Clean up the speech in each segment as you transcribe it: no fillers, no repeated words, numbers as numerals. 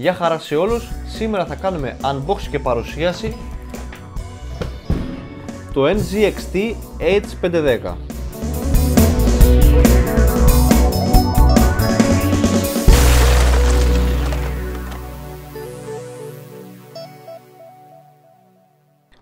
Γεια χαρά σε όλους, σήμερα θα κάνουμε unboxing και παρουσίαση το NZXT H510.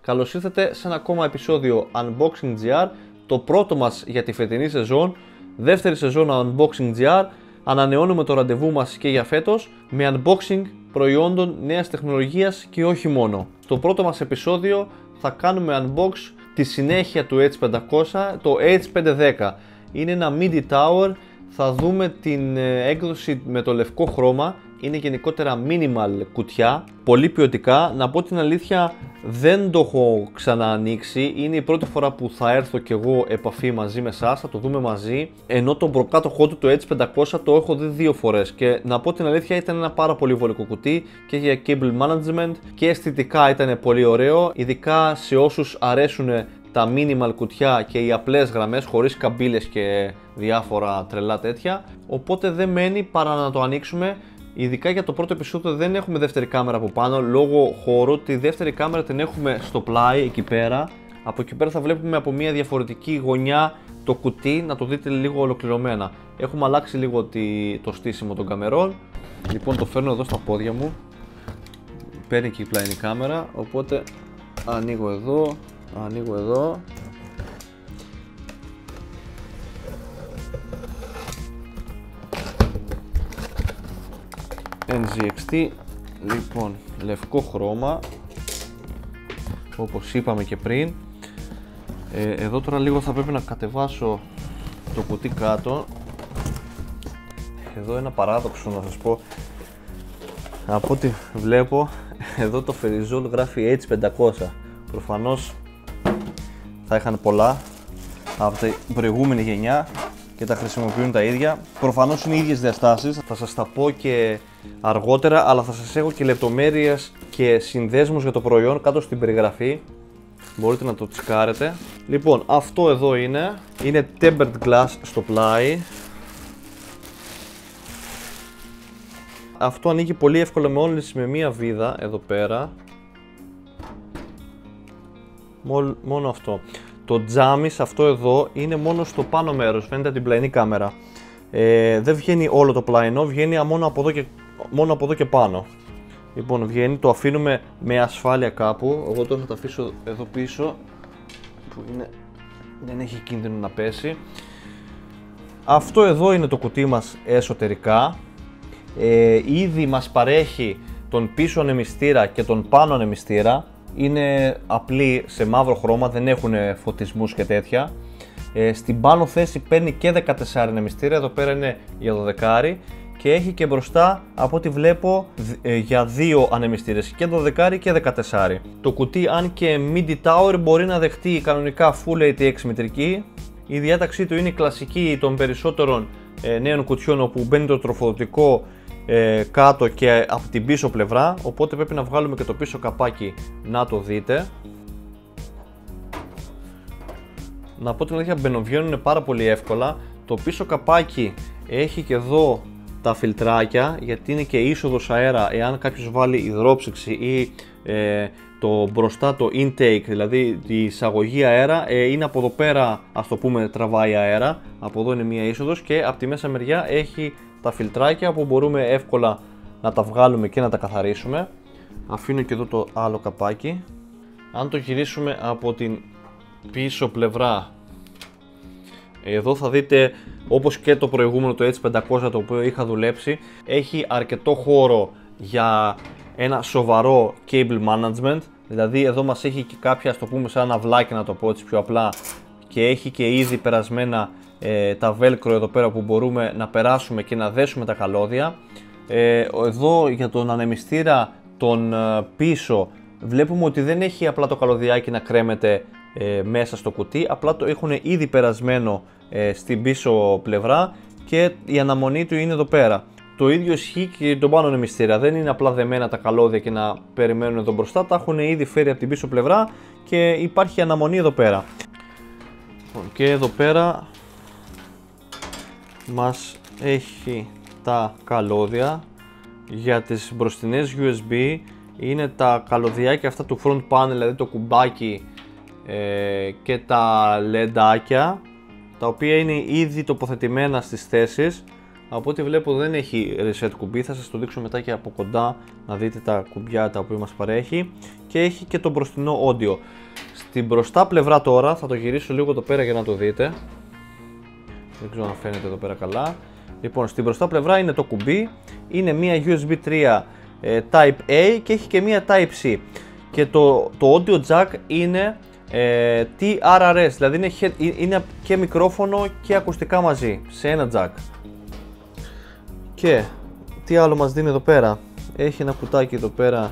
Καλώς ήρθατε σε ένα ακόμα επεισόδιο Unboxing GR, το πρώτο μας για τη φετινή σεζόν, δεύτερη σεζόν Unboxing GR. Ανανεώνουμε το ραντεβού μας και για φέτος με unboxing προϊόντων νέας τεχνολογίας και όχι μόνο. Στο πρώτο μας επεισόδιο θα κάνουμε unbox τη συνέχεια του H500, το H510. Είναι ένα MIDI Tower, θα δούμε την έκδοση με το λευκό χρώμα. Είναι γενικότερα minimal κουτιά, πολύ ποιοτικά. Να πω την αλήθεια, δεν το έχω ξαναανοίξει. Είναι η πρώτη φορά που θα έρθω κι εγώ επαφή μαζί με εσάς, θα το δούμε μαζί. Ενώ τον προκάτοχό του, το H500, το έχω δει δύο φορές. Και να πω την αλήθεια, ήταν ένα πάρα πολύ βολικό κουτί και για cable management και αισθητικά ήταν πολύ ωραίο. Ειδικά σε όσους αρέσουν τα minimal κουτιά και οι απλές γραμμές χωρίς καμπύλες και διάφορα τρελά τέτοια. Οπότε δεν μένει παρά να το ανοίξουμε. Ειδικά για το πρώτο επεισόδιο δεν έχουμε δεύτερη κάμερα από πάνω λόγω χώρου. Τη δεύτερη κάμερα την έχουμε στο πλάι εκεί πέρα. Από εκεί πέρα θα βλέπουμε από μια διαφορετική γωνιά το κουτί, να το δείτε λίγο ολοκληρωμένα. Έχουμε αλλάξει λίγο το στήσιμο των καμερών. Λοιπόν, το φέρνω εδώ στα πόδια μου. Παίρνει και η πλάινη κάμερα, οπότε ανοίγω εδώ, ανοίγω εδώ. NZXT, λοιπόν, λευκό χρώμα, όπως είπαμε και πριν. Εδώ τώρα λίγο θα πρέπει να κατεβάσω το κουτί κάτω. Εδώ ένα παράδοξο να σας πω. Από ό,τι βλέπω, εδώ το φεριζόλ γράφει H500. Προφανώς θα είχαν πολλά από την προηγούμενη γενιά και τα χρησιμοποιούν τα ίδια. Προφανώς είναι οι ίδιες διαστάσεις, θα σας τα πω και αργότερα, αλλά θα σας έχω και λεπτομέρειες και συνδέσμους για το προϊόν κάτω στην περιγραφή, μπορείτε να το τσεκάρετε. Λοιπόν, αυτό εδώ είναι tempered glass στο πλάι. Αυτό ανοίγει πολύ εύκολα μόλις με μία βίδα εδώ πέρα. Μόνο αυτό. Το τζάμι σε αυτό εδώ είναι μόνο στο πάνω μέρος, φαίνεται την πλαϊνή κάμερα. Δεν βγαίνει όλο το πλαϊνό, βγαίνει μόνο από εδώ και πάνω. Λοιπόν, βγαίνει, το αφήνουμε με ασφάλεια κάπου. Εγώ τώρα θα το αφήσω εδώ πίσω, που δεν έχει κίνδυνο να πέσει. Αυτό εδώ είναι το κουτί μας εσωτερικά. Ήδη μας παρέχει τον πίσω ανεμιστήρα και τον πάνω ανεμιστήρα. Είναι απλή σε μαύρο χρώμα, δεν έχουν φωτισμούς και τέτοια. Στην πάνω θέση παίρνει και 14 ανεμιστήρα, εδώ πέρα είναι για 12 και έχει και μπροστά, από ό,τι βλέπω, για 2 ανεμιστήρες, και 12 και 14. Το κουτί, αν και MIDI Tower, μπορεί να δεχτεί κανονικά Full ATX μητρική. Η διάταξή του είναι κλασική των περισσότερων νέων κουτιών, όπου μπαίνει το τροφοδοτικό κάτω και από την πίσω πλευρά, οπότε πρέπει να βγάλουμε και το πίσω καπάκι να το δείτε. Να πω την αλήθεια, μπαινοβγαίνουν πάρα πολύ εύκολα. Το πίσω καπάκι έχει και εδώ τα φιλτράκια, γιατί είναι και είσοδος αέρα εάν κάποιος βάλει υδρόψυξη ή το μπροστά το intake, δηλαδή η εισαγωγή αέρα, είναι από εδώ πέρα, ας το πούμε, τραβάει αέρα, από εδώ είναι μία είσοδος και από τη μέσα μεριά έχει τα φιλτράκια που μπορούμε εύκολα να τα βγάλουμε και να τα καθαρίσουμε. Αφήνω και εδώ το άλλο καπάκι. Αν το γυρίσουμε από την πίσω πλευρά, εδώ θα δείτε, όπως και το προηγούμενο το H500 το οποίο είχα δουλέψει, έχει αρκετό χώρο για ένα σοβαρό cable management. Δηλαδή εδώ μας έχει και κάποια, ας το πούμε, σαν αυλάκι, να το πω έτσι πιο απλά, και έχει και ήδη περασμένα τα velcro εδώ πέρα που μπορούμε να περάσουμε και να δέσουμε τα καλώδια. Εδώ για τον ανεμιστήρα τον πίσω βλέπουμε ότι δεν έχει απλά το καλωδιάκι να κρέμεται μέσα στο κουτί, απλά το έχουν ήδη περασμένο στην πίσω πλευρά και η αναμονή του είναι εδώ πέρα. Το ίδιο ισχύει και τον πάνω ανεμιστήρα, δεν είναι απλά δεμένα τα καλώδια και να περιμένουν εδώ μπροστά, τα έχουν ήδη φέρει από την πίσω πλευρά και υπάρχει αναμονή εδώ πέρα. Και εδώ πέρα μας έχει τα καλώδια, για τις μπροστινές USB είναι τα καλωδιάκια αυτά του front panel, δηλαδή το κουμπάκι και τα λεντάκια, τα οποία είναι ήδη τοποθετημένα στις θέσεις. Από ό,τι βλέπω δεν έχει reset κουμπί, θα σας το δείξω μετά και από κοντά να δείτε τα κουμπιά τα οποία μας παρέχει, και έχει και το μπροστινό audio. Στην μπροστά πλευρά τώρα, θα το γυρίσω λίγο εδώ πέρα για να το δείτε, δεν ξέρω αν φαίνεται εδώ πέρα καλά. Λοιπόν, στην μπροστά πλευρά είναι το κουμπί, είναι μία USB 3 Type-A και έχει και μία Type-C, και το audio jack είναι TRRS, δηλαδή είναι και μικρόφωνο και ακουστικά μαζί σε ένα jack. Και τι άλλο μας δίνει εδώ πέρα? Έχει ένα κουτάκι εδώ πέρα,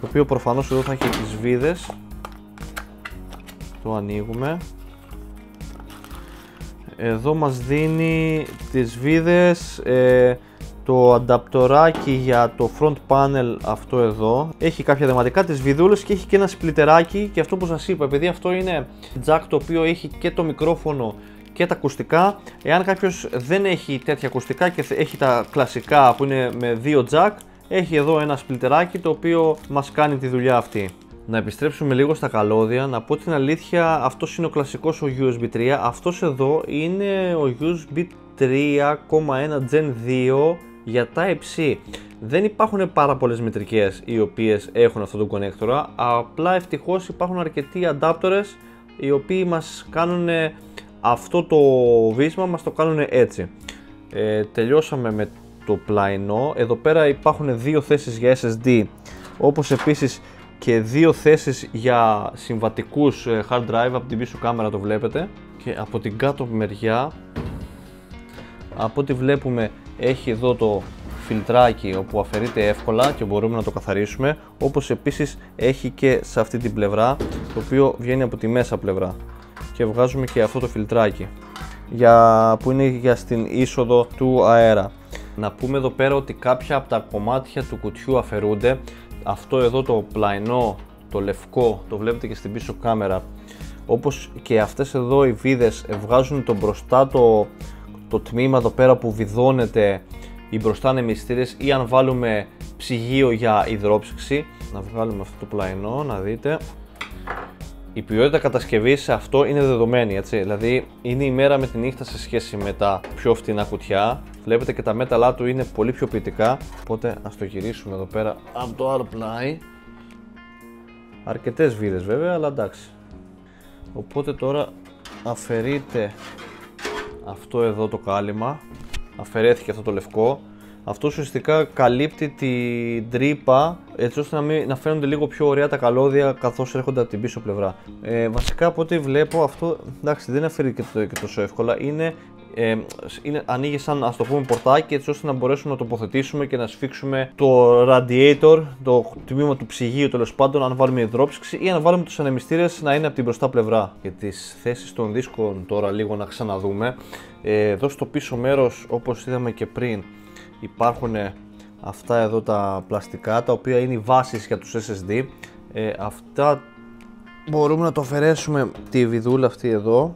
το οποίο προφανώς εδώ θα έχει τις βίδες. Το ανοίγουμε. Εδώ μας δίνει τις βίδες, το ανταπτοράκι για το front panel αυτό εδώ. Έχει κάποια δεματικά, τις βιδούλες, και έχει και ένα σπλιτεράκι, και αυτό που σας είπα, επειδή αυτό είναι jack το οποίο έχει και το μικρόφωνο και τα ακουστικά, εάν κάποιος δεν έχει τέτοια ακουστικά και έχει τα κλασικά που είναι με δύο jack, έχει εδώ ένα σπλιτεράκι το οποίο μας κάνει τη δουλειά αυτή. Να επιστρέψουμε λίγο στα καλώδια. Να πω την αλήθεια, αυτός είναι ο κλασικός, ο USB 3. Αυτός εδώ είναι ο USB 3,1 Gen 2 για Type-C. Δεν υπάρχουν πάρα πολλές μητρικές οι οποίες έχουν αυτόν τον κονέκτορα, απλά ευτυχώς υπάρχουν αρκετοί αντάπτορες οι οποίοι μας κάνουν αυτό το βίσμα, μας το κάνουν έτσι. Τελειώσαμε με το πλαϊνό. Εδώ πέρα υπάρχουν δύο θέσεις για SSD, όπως επίσης και δύο θέσεις για συμβατικούς hard drive. Από την πίσω κάμερα το βλέπετε, και από την κάτω μεριά, από ό,τι βλέπουμε, έχει εδώ το φιλτράκι όπου αφαιρείται εύκολα και μπορούμε να το καθαρίσουμε, όπως επίσης έχει και σε αυτή την πλευρά, το οποίο βγαίνει από τη μέσα πλευρά, και βγάζουμε και αυτό το φιλτράκι που είναι για στην είσοδο του αέρα. Να πούμε εδώ πέρα ότι κάποια από τα κομμάτια του κουτιού αφαιρούνται. Αυτό εδώ το πλαϊνό, το λευκό, το βλέπετε και στην πίσω κάμερα, όπως και αυτές εδώ οι βίδες βγάζουν το μπροστά το τμήμα εδώ πέρα που βιδώνεται, οι μπροστά ανεμιστήρες, ή αν βάλουμε ψυγείο για υδρόψυξη. Να βγάλουμε αυτό το πλαϊνό να δείτε. Η ποιότητα κατασκευής σε αυτό είναι δεδομένη, έτσι, δηλαδή είναι η μέρα με τη νύχτα σε σχέση με τα πιο φτηνά κουτιά. Βλέπετε και τα μέταλά του είναι πολύ πιο ποιητικά, οπότε ας το γυρίσουμε εδώ πέρα από το άλλο πλάι. Αρκετές βίδες βέβαια, αλλά εντάξει. Οπότε τώρα αφαιρείται αυτό εδώ το κάλυμα, αφαιρέθηκε αυτό το λευκό. Αυτό ουσιαστικά καλύπτει την τρύπα, έτσι ώστε να φαίνονται λίγο πιο ωραία τα καλώδια καθώς έρχονται από την πίσω πλευρά. Βασικά από ό,τι βλέπω, αυτό εντάξει, δεν αφαιρεί και τόσο εύκολα, ανοίγει σαν, ας το πούμε, πορτάκι, έτσι ώστε να μπορέσουμε να τοποθετήσουμε και να σφίξουμε το radiator, το τμήμα του ψυγείου τέλος πάντων, αν βάλουμε υδρόψυξη ή αν βάλουμε τους ανεμιστήρες να είναι από την μπροστά πλευρά. Για τις θέσεις των δίσκων τώρα λίγο να ξαναδούμε. Εδώ στο πίσω μέρος, όπως είδαμε και πριν, υπάρχουν αυτά εδώ τα πλαστικά, τα οποία είναι οι βάσεις για τους SSD. Αυτά μπορούμε να το αφαιρέσουμε, τη βιδούλα αυτή εδώ,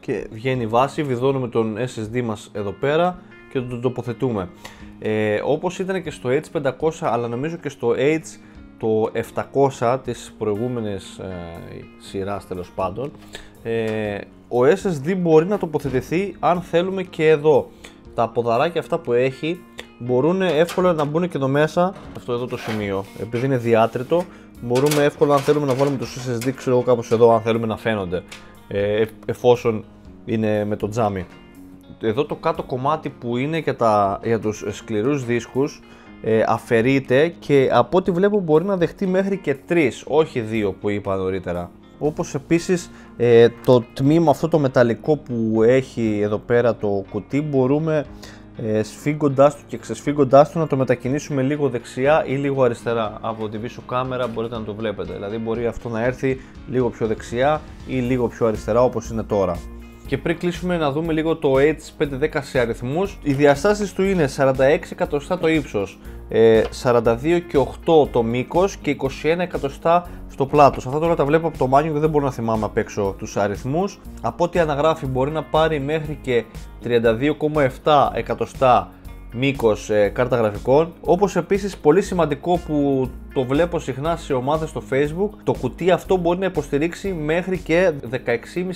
και βγαίνει η βάση, βιδώνουμε τον SSD μας εδώ πέρα και τον τοποθετούμε. Όπως ήταν και στο H500, αλλά νομίζω και στο H το 700 της προηγούμενης σειράς τέλος πάντων, ο SSD μπορεί να τοποθετηθεί αν θέλουμε και εδώ. Τα ποδαράκια αυτά που έχει μπορούν εύκολα να μπουν και εδώ μέσα, αυτό εδώ το σημείο, επειδή είναι διάτριτο, μπορούμε εύκολα, αν θέλουμε, να βάλουμε τους SSD, ξέρω εγώ, κάπως εδώ, αν θέλουμε να φαίνονται, εφόσον είναι με το τζάμι. Εδώ το κάτω κομμάτι που είναι για τους σκληρούς δίσκους αφαιρείται, και από ό,τι βλέπω μπορεί να δεχτεί μέχρι και 3, όχι 2 που είπα νωρίτερα. Όπως επίσης το τμήμα αυτό το μεταλλικό που έχει εδώ πέρα το κουτί, μπορούμε σφίγγοντάς του και ξεσφίγγοντάς του να το μετακινήσουμε λίγο δεξιά ή λίγο αριστερά. Από την πίσω κάμερα μπορείτε να το βλέπετε, δηλαδή μπορεί αυτό να έρθει λίγο πιο δεξιά ή λίγο πιο αριστερά, όπως είναι τώρα. Και πριν κλείσουμε να δούμε λίγο το H510 σε αριθμούς. Οι διαστάσεις του είναι 46 εκατοστά το ύψος, 42,8 το μήκος και 21 εκατοστά στο πλάτος. Αυτά τώρα τα βλέπω από το μάνιο και δεν μπορώ να θυμάμαι απ' έξω τους αριθμούς. Από ό,τι αναγράφει μπορεί να πάρει μέχρι και 32,7 εκατοστά μήκος κάρτα γραφικών. Όπως επίσης πολύ σημαντικό που το βλέπω συχνά σε ομάδες στο Facebook, το κουτί αυτό μπορεί να υποστηρίξει μέχρι και 16,5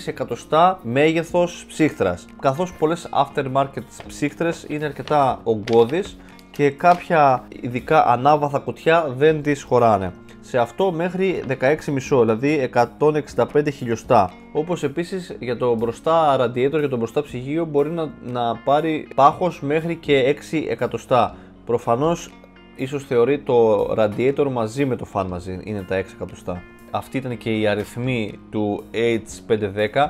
εκατοστά μέγεθος ψύχτρας, καθώς πολλές aftermarket ψύχτρες είναι αρκετά ογκώδεις και κάποια ειδικά ανάβαθα κουτιά δεν τις χωράνε. Σε αυτό μέχρι 16,5, δηλαδή 165 χιλιοστά. Όπως επίσης για το μπροστά radiator, για το μπροστά ψυγείο, μπορεί να πάρει πάχος μέχρι και 6 εκατοστά. Προφανώς ίσως θεωρεί το radiator μαζί με το fan μαζί είναι τα 6 εκατοστά. Αυτή ήταν και η αριθμή του H510.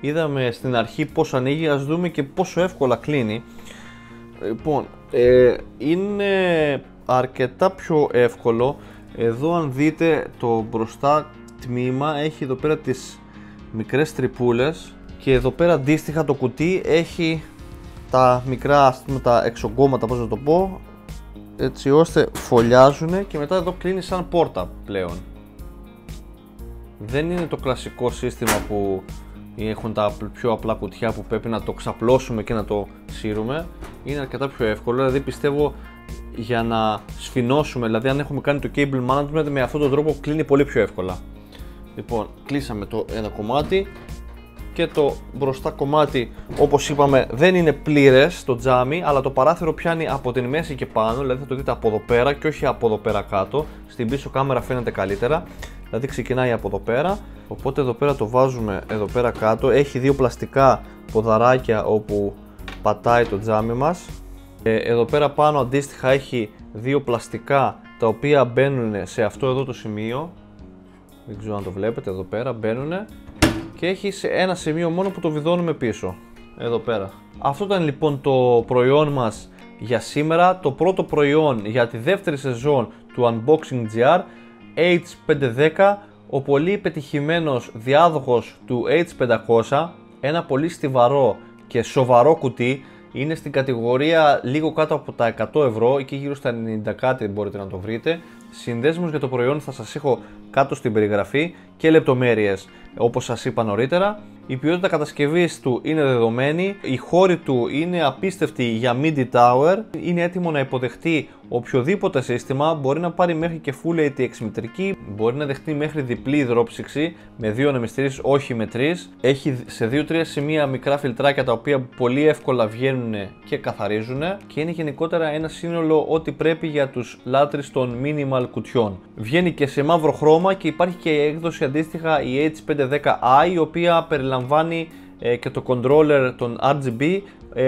Είδαμε στην αρχή πόσο ανοίγει, ας δούμε και πόσο εύκολα κλείνει. Λοιπόν, είναι αρκετά πιο εύκολο. Εδώ αν δείτε το μπροστά τμήμα έχει εδώ πέρα τις μικρές τρυπούλες και εδώ πέρα αντίστοιχα το κουτί έχει τα μικρά, ας πούμε, τα εξογκώματα, πώς να το πω, έτσι ώστε φωλιάζουν και μετά εδώ κλείνει σαν πόρτα πλέον. Δεν είναι το κλασικό σύστημα που έχουν τα πιο απλά κουτιά που πρέπει να το ξαπλώσουμε και να το σύρουμε. Είναι αρκετά πιο εύκολο, δηλαδή πιστεύω για να σφινώσουμε, δηλαδή αν έχουμε κάνει το cable management με αυτόν τον τρόπο κλείνει πολύ πιο εύκολα. Λοιπόν, κλείσαμε το ένα κομμάτι και το μπροστά κομμάτι, όπως είπαμε, δεν είναι πλήρες το τζάμι, αλλά το παράθυρο πιάνει από την μέση και πάνω, δηλαδή θα το δείτε από εδώ πέρα και όχι από εδώ πέρα κάτω. Στην πίσω κάμερα φαίνεται καλύτερα, δηλαδή ξεκινάει από εδώ πέρα, οπότε εδώ πέρα το βάζουμε εδώ πέρα κάτω. Έχει δύο πλαστικά ποδαράκια όπου πατάει το τζάμι μας. Εδώ πέρα πάνω αντίστοιχα έχει δύο πλαστικά τα οποία μπαίνουν σε αυτό εδώ το σημείο. Δεν ξέρω αν το βλέπετε, εδώ πέρα μπαίνουν και έχει σε ένα σημείο μόνο που το βιδώνουμε πίσω. Εδώ πέρα. Αυτό ήταν λοιπόν το προϊόν μας για σήμερα. Το πρώτο προϊόν για τη δεύτερη σεζόν του Unboxing GR, H510, ο πολύ πετυχημένος διάδοχος του H500, ένα πολύ στιβαρό και σοβαρό κουτί. Είναι στην κατηγορία λίγο κάτω από τα 100 ευρώ, εκεί γύρω στα 90 κάτι μπορείτε να το βρείτε. Συνδέσμους για το προϊόν θα σας έχω κάτω στην περιγραφή και λεπτομέρειες όπως σας είπα νωρίτερα. Η ποιότητα κατασκευής του είναι δεδομένη, η χώρη του είναι απίστευτη για MIDI Tower, είναι έτοιμο να υποδεχτεί οποιοδήποτε σύστημα, μπορεί να πάρει μέχρι και full ATX μητρική, μπορεί να δεχτεί μέχρι διπλή υδρόψυξη με 2 ανεμιστήρες, όχι με 3. Έχει σε 2-3 σημεία μικρά φιλτράκια τα οποία πολύ εύκολα βγαίνουν και καθαρίζουν και είναι γενικότερα ένα σύνολο ό,τι πρέπει για τους λάτρεις των minimal κουτιών. Βγαίνει και σε μαύρο χρώμα και υπάρχει και η έκδοση αντίστοιχα η H510i, η οποία περιλαμβάνει και το controller των RGB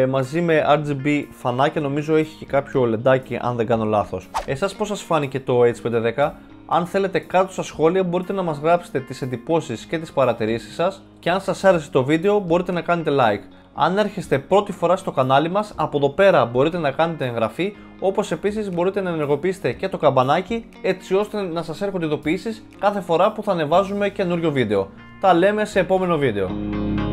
μαζί με RGB φανάκια, νομίζω έχει και κάποιο λεντάκι αν δεν κάνω λάθος. Εσάς πώς σας φάνηκε το H510? Αν θέλετε κάτω στα σχόλια μπορείτε να μας γράψετε τις εντυπώσεις και τις παρατηρήσεις σας και αν σας άρεσε το βίντεο μπορείτε να κάνετε like. Αν έρχεστε πρώτη φορά στο κανάλι μας, από εδώ πέρα μπορείτε να κάνετε εγγραφή, όπως επίσης μπορείτε να ενεργοποιήσετε και το καμπανάκι έτσι ώστε να σας έρχονται ειδοποιήσεις κάθε φορά που θα ανεβάζουμε καινούριο βίντεο. Τα λέμε σε επόμενο βίντεο.